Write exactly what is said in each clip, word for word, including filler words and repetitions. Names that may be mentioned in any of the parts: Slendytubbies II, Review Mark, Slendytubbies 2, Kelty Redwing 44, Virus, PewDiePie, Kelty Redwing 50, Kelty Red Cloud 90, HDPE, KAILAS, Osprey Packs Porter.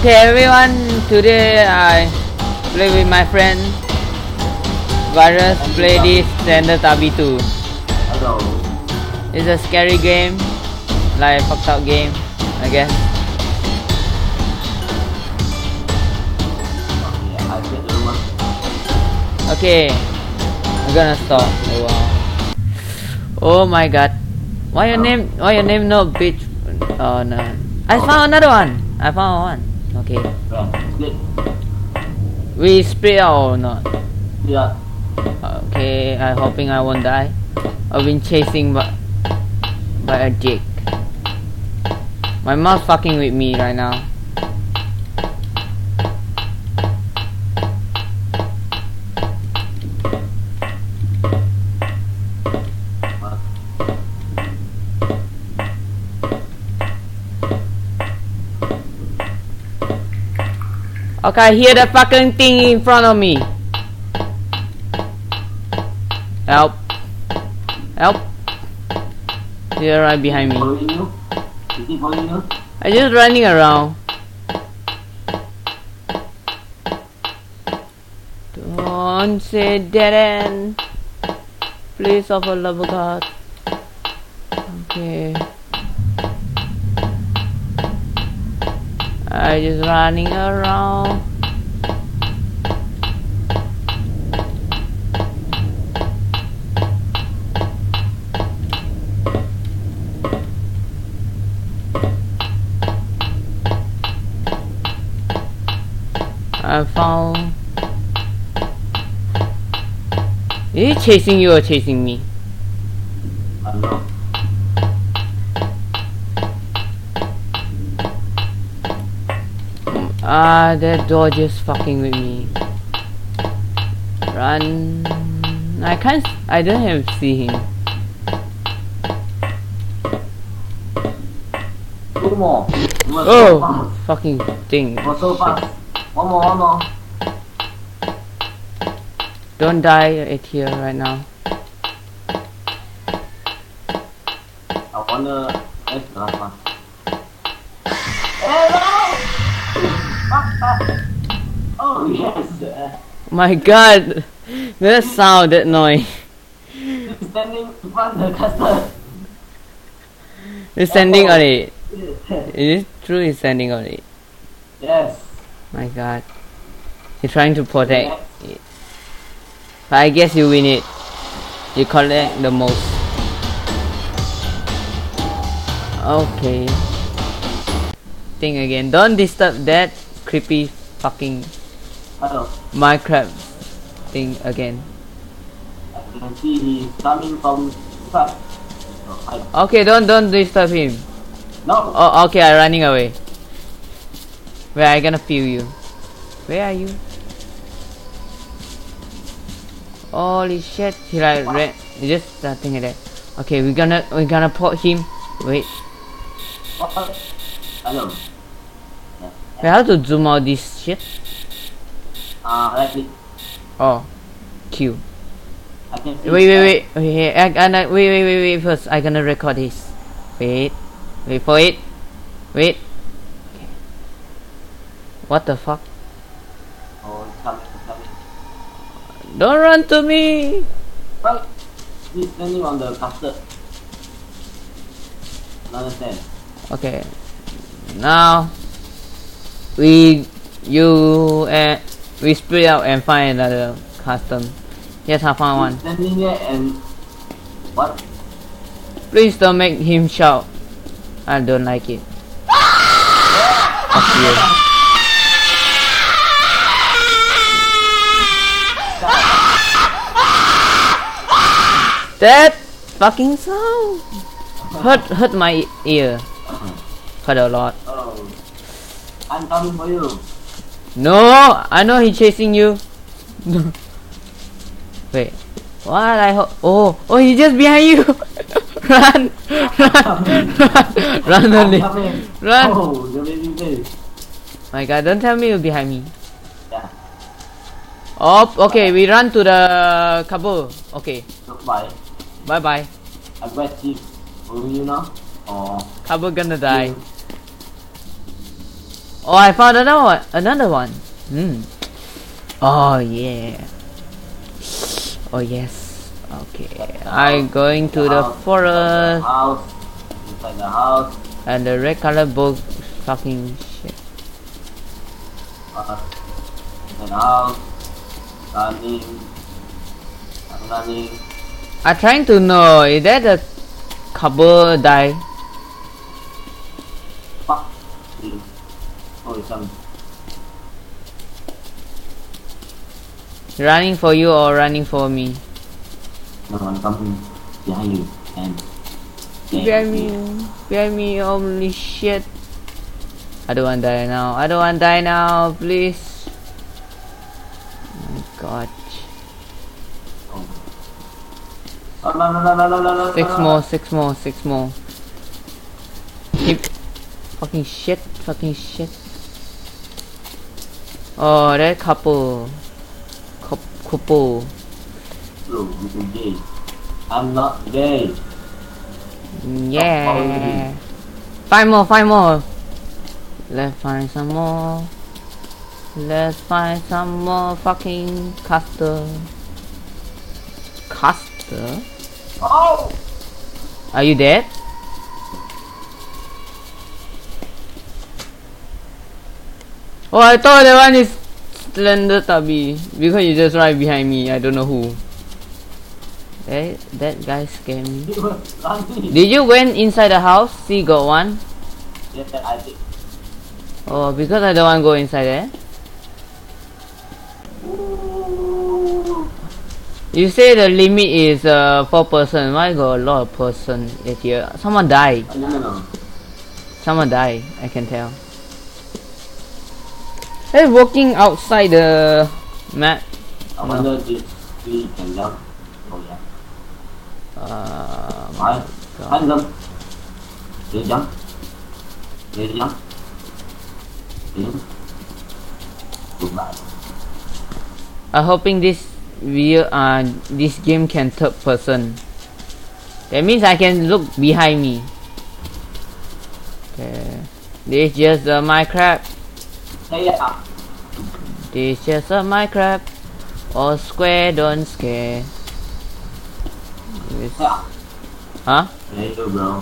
Okay, everyone, today I play with my friend Virus, play this Slendytubbies two. Hello. It's a scary game, like a fucked up game, I guess. Okay, I'm gonna stop. Oh, wow. Oh my god. Why your name? Why your name? No, bitch. Oh no. I found another one. I found one. Okay. We split or not? Yeah. Okay. I'm hoping I won't die. I've been chasing by, by a dick. My mom's fucking with me right now. Okay, I hear the fucking thing in front of me. Help. Help. They're right behind me. I'm just running around. Don't say dead end. Please offer love of God. Okay. I just running around. I found. Is he chasing you or chasing me? I don't know. Ah, that door just fucking with me. Run. I can't. I don't have to see him. Two more. Oh, fucking thing. So fast. One more, one more. Don't die at here right now. I wanna. Oh yes! My god! That sound, that noise! It's standing in front of the castle! It's standing on it! Is it true it's standing on it? Yes! My god. You're trying to protect yes. it. But I guess you win it. You collect the most. Okay. Thing again. Don't disturb that creepy fucking Hello. Minecraft thing again. I can see he's coming from truck. Okay, don't don't disturb him. No. Oh, okay, I'm running away. Where I gonna feel you? Where are you? Holy shit! He like ran. Just nothing like that. Okay, we're gonna we're gonna port him. Wait. Hello. Wait, how to zoom out this shit? Uh, right click. Oh, Q. I can see wait, wait, wait. Okay, I gonna wait, wait, wait, wait. First, I gonna record this. Wait, wait for it. Wait. Okay. What the fuck? Oh, it's coming, it's coming. Don't run to me. Right. He's standing on the custard. Understand? Okay. Now. We, you, and we split out and find another custom. Yes, I found one. Standing there and what? Please don't make him shout. I don't like it. Fuck you. That fucking sound hurt hurt my ear. Hurt a lot. I'm coming for you. No, I know he's chasing you. Wait, what? I hope. Oh, oh, he's just behind you. Run, run, run, run, only. Run. Oh, the baby face. My God, don't tell me you're behind me. Yeah. Oh, okay. Bye. We run to the cabo. Okay. Bye. Bye, bye. I bet you. Will you now? Oh. Cabo gonna die. You. Oh, I found another one. Another one. Hmm. Oh yeah. Oh yes. Okay. I'm going to the forest. Inside the house. And the red color book. Fucking shit. Uh, inside the house. Running. I'm running. I'm trying to know. Is that a cobble die? Fuck. Oh, it's coming. Running for you or running for me? No, I'm coming behind you and behind me, behind me, holy shit! I don't want to die now. I don't want to die now, please. Oh my god! Oh, no, no, no, no, no, no, six more, six more, six more. Keep fucking shit, fucking shit. Oh, that couple. Couple. I'm not gay. Yeah. Five more, five more. Let's find some more. Let's find some more fucking caster. Caster? Oh! Are you dead? Oh, I thought that one is Slendytubbies, because you just right behind me. I don't know who. Hey, that guy scared me. Did you went inside the house? See, got one. Yes, I did. Oh, because I don't want to go inside there. Ooh. You say the limit is uh four person. Why got a lot of person at here? Someone died. No, no, no. Someone died. I can tell. They're walking outside the map. I wonder no. if we can jump. Oh yeah. Uh, I can jump. They jump. They jump. They jump. Goodbye. I'm hoping this video, uh, this game can third person. That means I can look behind me. Okay. This is just the uh, Minecraft. Yeah. This just a Minecraft. All square, don't scare. It's yeah. Huh? There you go, bro.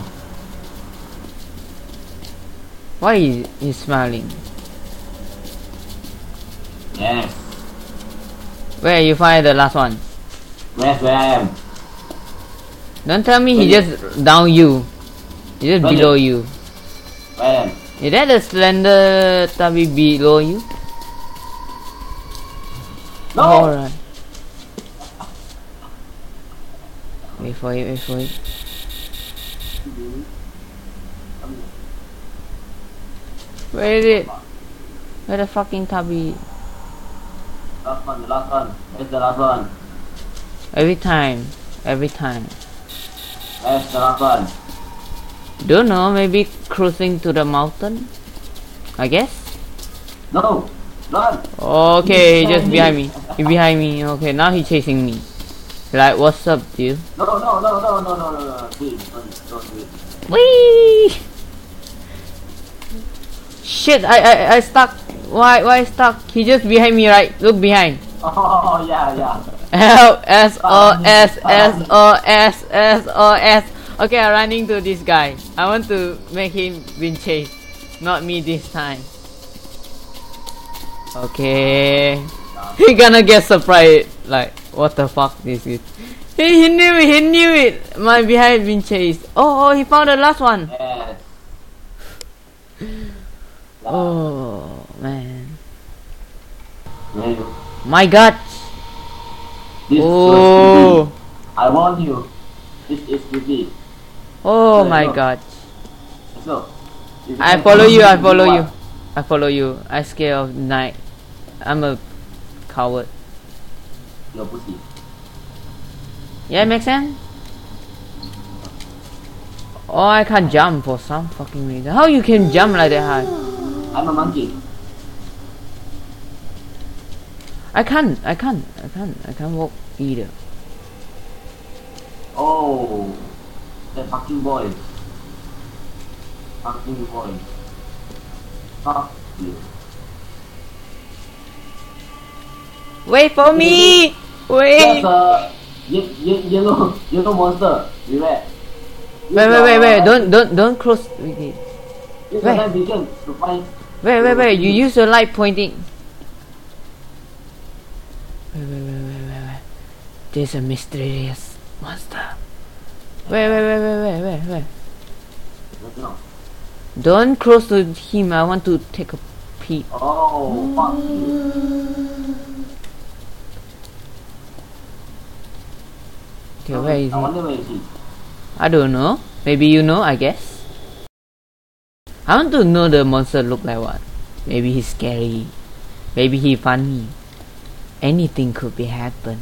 Why is he smiling? Yes. Where you find the last one? Yes, where I am. Don't tell me where he just it? down you. He just where below it? you. Where I am? Is that a Slendytubby below you? No! Alright. Wait for it, wait for it. Where is it? Where the fucking tubby? Last one, the last one. Where's the last one? Every time. Every time. Where's the last one? Don't know, maybe cruising to the mountain? I guess? No! Run! Okay, he's just behind me. He's behind me. Okay, now he's chasing me. Like, what's up, dude? No, no, no, no, no, no, no, no, no. Please, don't, don't do it. Whee! Shit, I, I, I stuck. Why, why stuck? He just behind me, right? Look behind. Oh, yeah, yeah. Help! S O S, S O S, S O S. Okay, I'm running to this guy. I want to make him win chase, not me this time. Okay, he gonna get surprised. Like, what the fuck this is? He, he knew it. He knew it. My behind been chased. Oh, oh, he found the last one. Yes. Oh man. My God. This oh. I warn you. This is P V. Oh my god. So, I follow you, I follow you. I follow you. I scared of night. I'm a coward. You're pussy. Yeah, makes sense? Oh, I can't jump for some fucking reason. How you can jump like that high? I'm a monkey. I can't, I can't, I can't, I can't walk either. Oh, the fucking boy. Fucking boy. Fuck Wait for me! Wait! That's a yellow, yellow monster. Relax. Wait, wait, wait, wait. Don't, don't, don't close. Wait. Wait, wait, wait. You use the light pointing. Wait, wait, wait, wait, wait, wait. There's a mysterious monster. Wait, wait, wait, wait, wait, wait, wait. Don't close to him. I want to take a peek. Oh, fuck you. Okay, where is he? I don't know. Maybe you know, I guess. I want to know the monster look like what. Maybe he's scary. Maybe he's funny. Anything could be happen.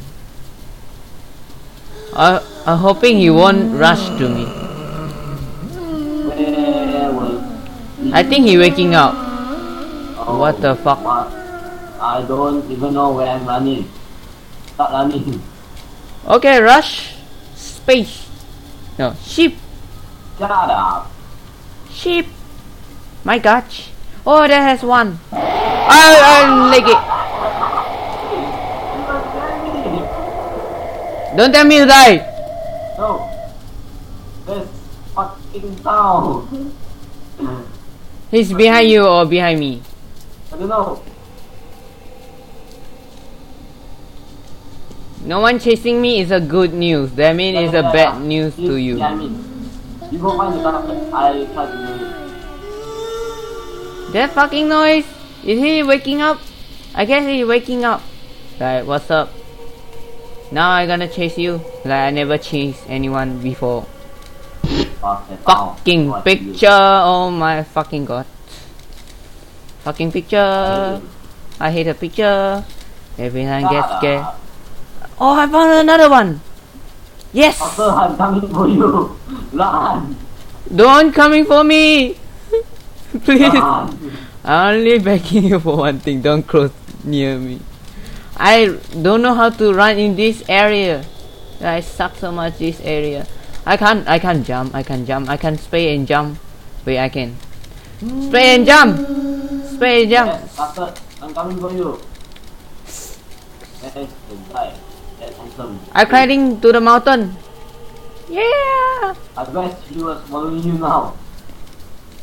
I, I'm hoping he won't rush to me. I think he's waking up. Oh, what the fuck? I don't even know where I'm running. Stop running. Okay, rush. Space. No, sheep. Shut up. Sheep. My gosh. Oh, there has one. I'll, I'll lick it. Don't tell me to die. No. This fucking town. He's behind you or behind me? I don't know. No one chasing me is a good news. That means it's a bad news to you. Yeah, I mean, you go find the target. I try to do it. That fucking noise! Is he waking up? I guess he's waking up. Right, what's up? Now I'm gonna chase you. Like I never chased anyone before. Fucking picture! Oh my fucking god! Fucking picture! I hate a picture. Every time I get scared. Oh, I found another one! Yes! Doctor, I'm coming for you! Run! Don't coming for me! Please! Run. I'm only begging you for one thing, don't cross near me. I don't know how to run in this area. I suck so much this area. I can't, I can't jump, I can't jump, I can't spray and jump. Wait, I can. Spray and jump! Spray and jump! Yes, Doctor, I'm coming for you. Yes, goodbye. I'm climbing to the mountain. Yeah. I bet he was following you now.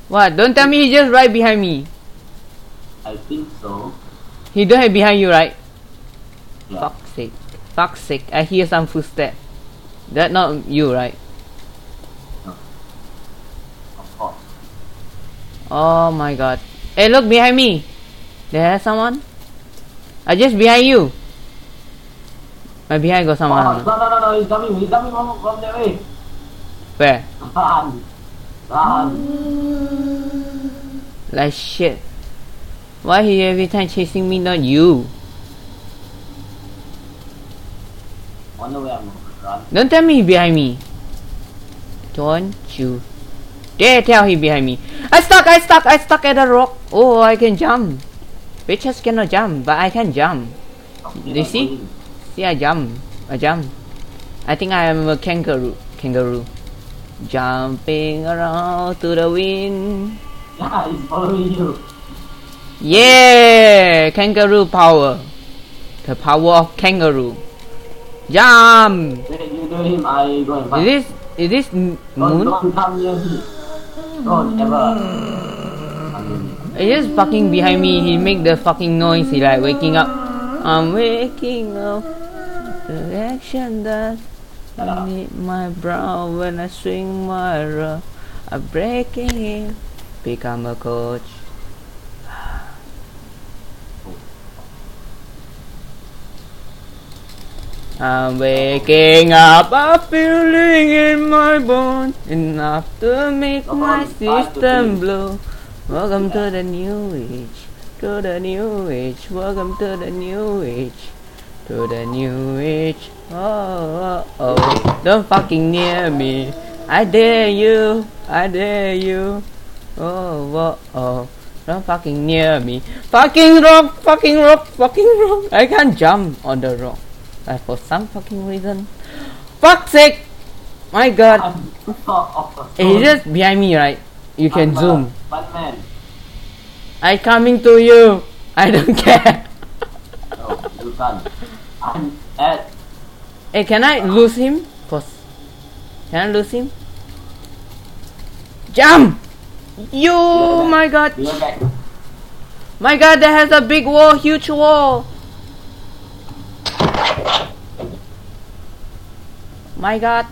What? Don't tell me he's just right behind me. I think so. He don't have behind you, right? Yeah. Fuck's sake. Fuck's sake. I hear some footsteps. That's not you, right? No. Of course. Oh my god. Hey, look behind me. There's someone. I just behind you. My behind got someone. Oh, no, no, no, no, he's coming, he's coming from, from that way. Where? Run! Run! Like shit. Why he every time chasing me, not you? Wonder where I'm going to run. Don't tell me he's behind me. Don't you dare tell he behind me. I stuck, I stuck, I stuck at a rock. Oh, I can jump. Bitches cannot jump, but I can jump. Okay, you see? Going. See, I jump. I jump. I think I am a kangaroo. Kangaroo. Jumping around to the wind. Yeah, it's following you. Yeah! Kangaroo power. The power of kangaroo. Jump! Wait, you do him, I go and fight. Is this... Is this moon? Don't, don't come near me. Don't ever come near me. He's just fucking behind me. He make the fucking noise. He like waking up. I'm waking up. The action that I need my brow when I swing my rod. I'm breaking it. Become a coach. I'm waking up. A feeling in my bone enough to make my system blow. Welcome to the new age. To the new age, welcome to the new age, to the new age. Oh, oh, oh, don't fucking near me. I dare you, I dare you. Oh, oh, oh, don't fucking near me. Fucking rock, fucking rock, fucking rock. I can't jump on the rock, but for some fucking reason. Fuck's sake! My god. It's just behind me, right? You can zoom. Batman. I coming to you. I don't care. Oh, you can't. I'm at. Hey, can I lose him? First. Can I lose him? Jump! You, my god. My god, that has a big wall, huge wall. My god.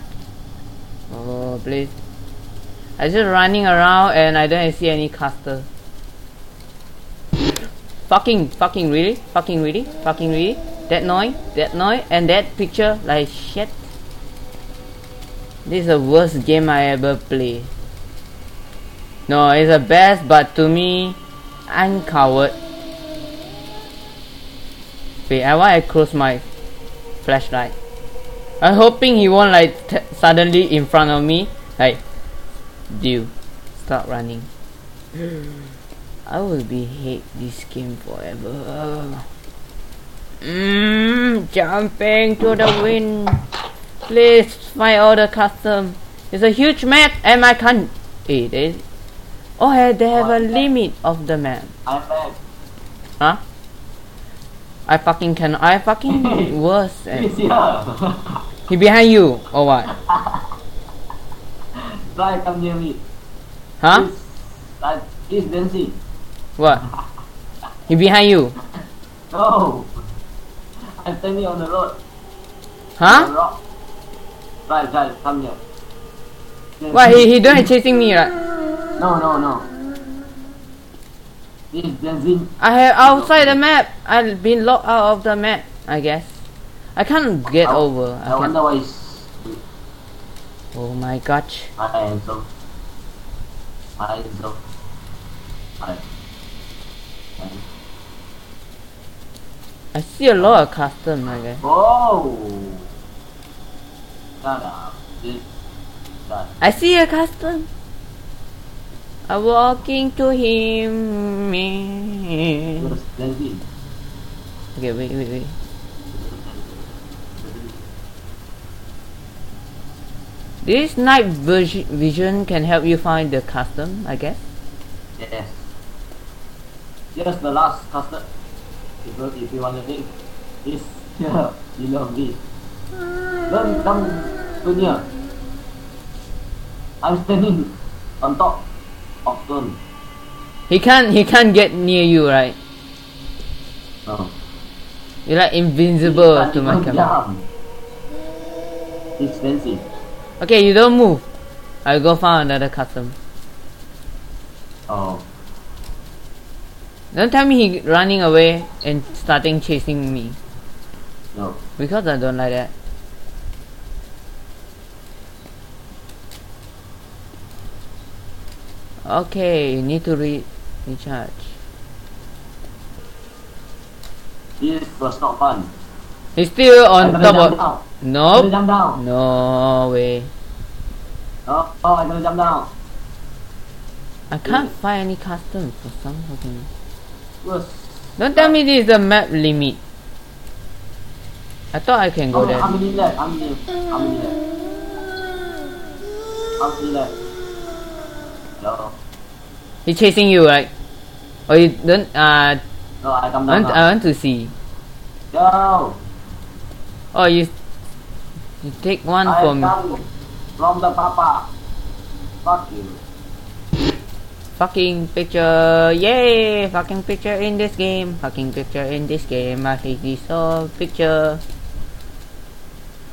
Oh, please. I just running around and I don't see any caster. Fucking, fucking really? Fucking really? Fucking really? That noise, that noise, and that picture, like shit. This is the worst game I ever played. No, it's the best, but to me, I'm coward. Wait, I want to close my flashlight. I'm hoping he won't like t suddenly in front of me. Like, dude, stop running. I will be hate this game forever. Mmm, jumping to the wind. Please find all the custom. It's a huge map, and I can't. Hey, they, oh, they have a limit of the map. Huh? I fucking can. I fucking worse. He behind you or what? Fly, come near me. Huh? He's dancing. What? He behind you? No. I'm standing on the road. Huh? Fly, fly, come here. Why he he don't chasing me, right? No no no. He's dancing. I have outside the map. I've been locked out of the map. I guess. I can't get I, over. I, I wonder why. He's... Oh my gosh. I am so. I am so. I. I see a lot of custom, I guess. Oh. Shut up. This I see a custom. I'm walking to him. Okay, wait, wait, wait. This night vision can help you find the custom, I guess. Yes. Here's the last custom. If, if you want to think, this here, you love this. Don't come too near. I'm standing on top of them. He can't he can't get near you, right? No. You're like invincible to my camera. He's fancy. Okay, you don't move. I'll go find another custom. Oh. Don't tell me he's running away and starting chasing me. No. Because I don't like that. Okay, you need to re recharge. This was not fun. He's still on top of. Down. Nope. Jump down. No way. Oh, oh, I'm gonna jump down. I can't yes. find any custom for some fucking. Don't tell me this is the map limit. I thought I can go oh, there. How many left? How many left? How many left? How many left? No. He's chasing you, right? Or you don't, uh... No, I come down want, I want to see. Yo! Oh, you... You take one I for me. From the papa. Fuck you. Fucking picture. Yay! Fucking picture in this game. Fucking picture in this game. I hate this whole picture.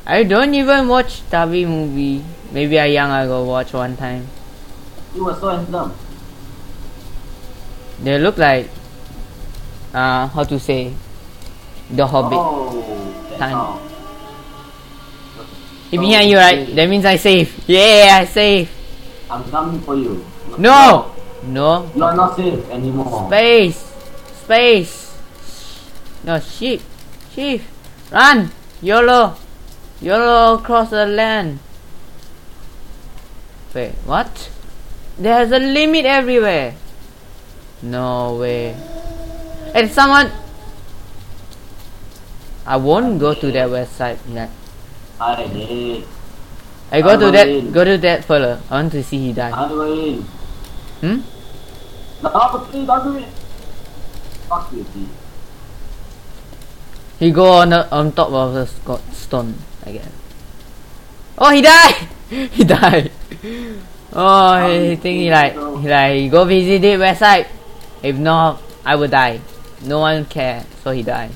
I don't even watch Tubby movie. Maybe I young I go watch one time. He was so handsome. They look like, uh, how to say, the Hobbit. Oh, time. He behind you, right? That means I save. Yeah, I save. I'm coming for you. No, no. You are not safe anymore. Space, space. No, sheep, sheep. Run, YOLO, YOLO across the land. Wait, what? There's a limit everywhere. No way. And someone. I won't go to that website. Nah. I did. I go I to that. In. Go to that fella. I want to see he die. I win. Hmm. No, please, don't do it. Fuck you, dude. He go on the, on top of the Scott stone again. Oh, he died. He died. Oh, I he, he think he like so. he like go visit the website. If not, I will die. No one care, so he died.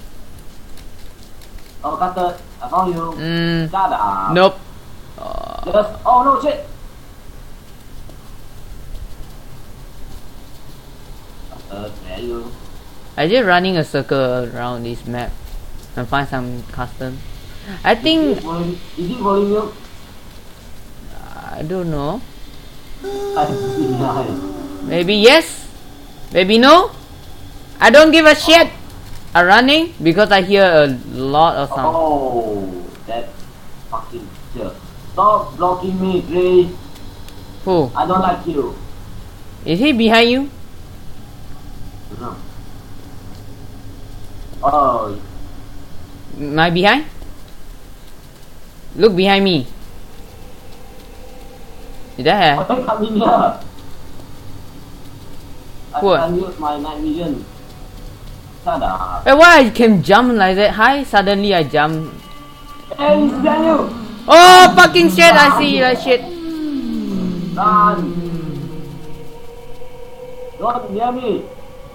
Oh, Cutter, I found you. Mm. Dada. Nope. Uh, yes. Oh no, shit. I just running a circle around this map and find some custom. I think. Is it rolling you? I don't know. Maybe yes, maybe no. I don't give a shit. I'm running because I hear a lot of sound. Oh, that fucking jerk! Stop blocking me, please. Who? I don't like you. Is he behind you? No. Oh. Am I behind? Look behind me. Is that hair? I can't be here. What? I can use my night vision. Ta-da. Hey, why I can jump like that? Hi, suddenly I jump. Hey, it's Daniel! Oh, fucking shit, Run. I see that shit. Run. Don't near me.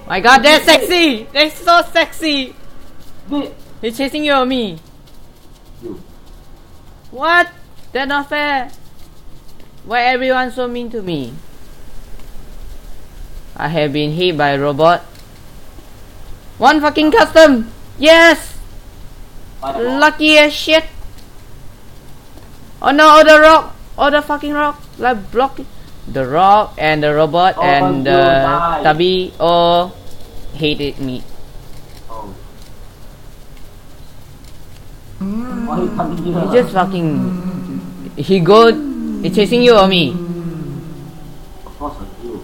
My god, they're sexy! They're so sexy! They're chasing you or me? You. What? That's not fair! Why everyone so mean to me? I have been hit by a robot. One fucking custom! Yes! Lucky as shit! Oh no, oh the rock! Oh the fucking rock! Like block it. The rock and the robot oh, and the uh, tubby all hated me. Oh. He just fucking. He go. He chasing you or me? Of course I do.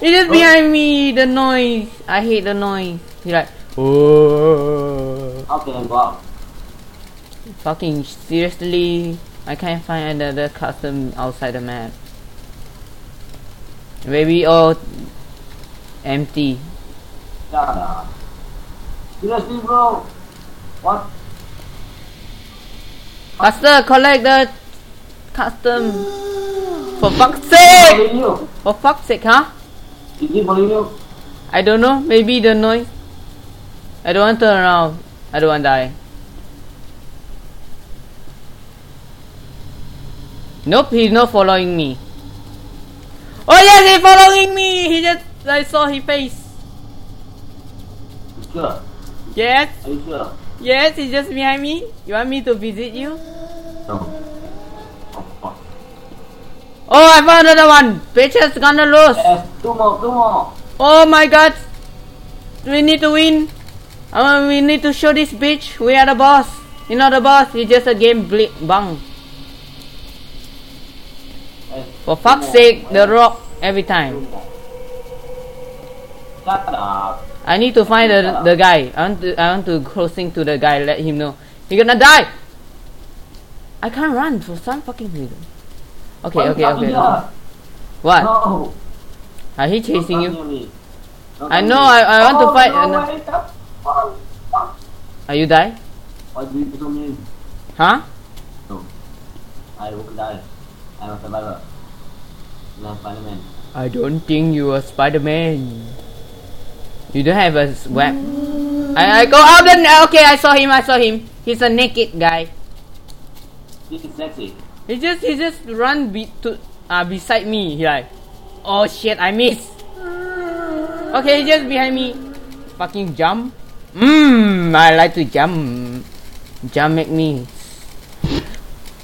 He just oh. behind me. The noise. I hate the noise. He like. Oh. Okay, wow. Fucking seriously, I can't find another custom outside the map. Maybe all empty. Dada. Seriously, bro. What? Faster, collect the custom. For fuck's sake! For fuck's sake, huh? Is he following you? I don't know. Maybe the noise. I don't want to turn around. I don't want to die. Nope, he's not following me. Oh yes, he's following me! He just, I saw his face. You sure? Yes. Are you sure? Yes, he's just behind me. You want me to visit you? No. Oh, oh I found another one! Bitches gonna lose! Yes, two more, two more! Oh my god! We need to win! Um, we need to show this bitch we are the boss! You're not the boss, you're just a game blip bang. For fuck's sake, the rock every time. I need to find the the guy. I want to I want to crossing to the guy. Let him know he's gonna die. I can't run for some fucking reason. Okay, okay, okay. What? Are he chasing you? I know. I I want to fight. Are you die? Huh? No, I won't die. I'm a survivor. No, Spider-Man. I don't think you are Spider-Man. You don't have a web. I, I go out then. Okay, I saw him. I saw him. He's a naked guy. This is sexy. He just he just run be to uh, beside me. He like, oh shit, I missed. Okay, he just behind me. Fucking jump. Mmm, I like to jump. Jump at me.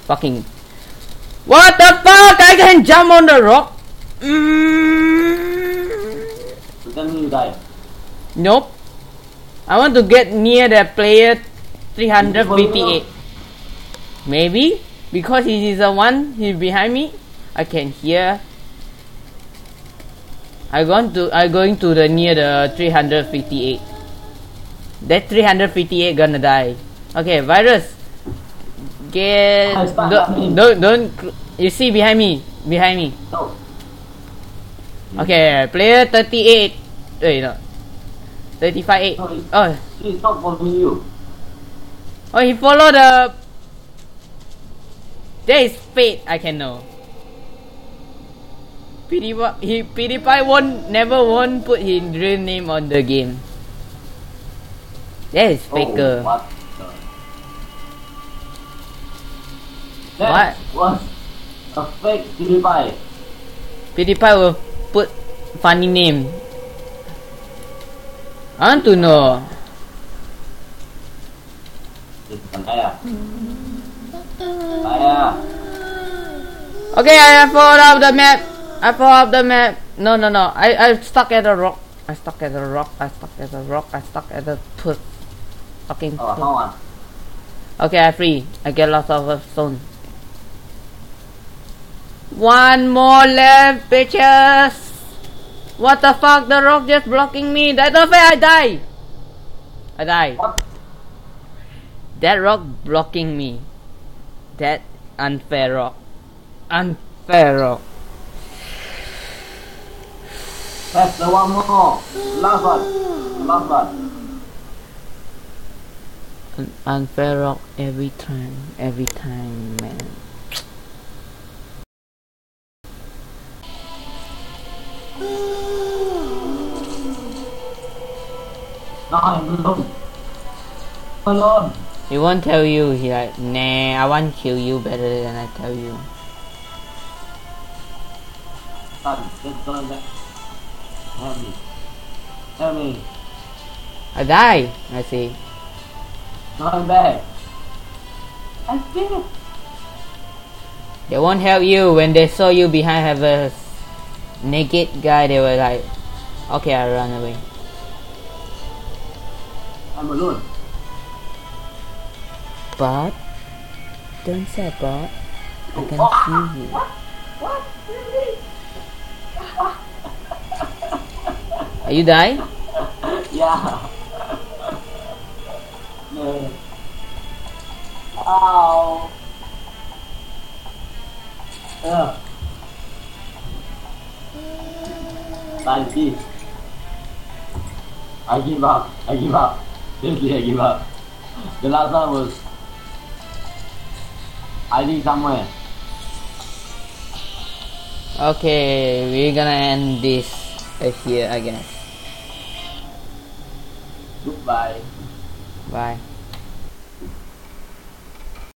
Fucking. What the fuck? I can jump on the rock. Mm. Tell me you die. Nope. I want to get near the player three hundred fifty-eight. Maybe because he is the one he's behind me. I can hear. I going to I going to the near the three hundred fifty-eight. That three hundred fifty-eight gonna die. Okay, virus. Get don't, don't don't you see behind me behind me no. Okay, player thirty-eight, wait, no thirty-five eight. No, oh, he's not following you. Oh, he followed the. There is fate. I can know. PewDiePie, he PewDiePie won't never won't put his real name on the game. That is faker. Oh, what? What? A fake PewDiePie. PewDiePie will put funny name. I want to know. Okay, I followed up the map. I followed up the map. No, no, no. I I stuck at a rock. I stuck at a rock. I stuck at a rock. I stuck at a put. Fucking. Oh, hold on. Okay, I free. I get lots of a stone. One more left, bitches. What the fuck? The rock just blocking me. That's not fair. I die. I die. What? That rock blocking me. That unfair rock. Unfair rock. That's the one more. Last one. Last one. An unfair rock every time. Every time, man. No, I'm alone. I'm alone. He won't tell you. He like, nah, I want to kill you better than I tell you. Help me. Help me. I die. I see. No, I'm back. I see. They won't help you. When they saw you behind have a naked guy, they were like, okay, I run away. I'm alone. Bot? Don't say bot. I can see you. What? What? Really? Are you die? Yeah. No. Ow. Ugh. Thank you. I give up. I give up. Seriously, I give up. The last one was hiding somewhere. Okay, we're gonna end this here, I guess. Goodbye. Bye.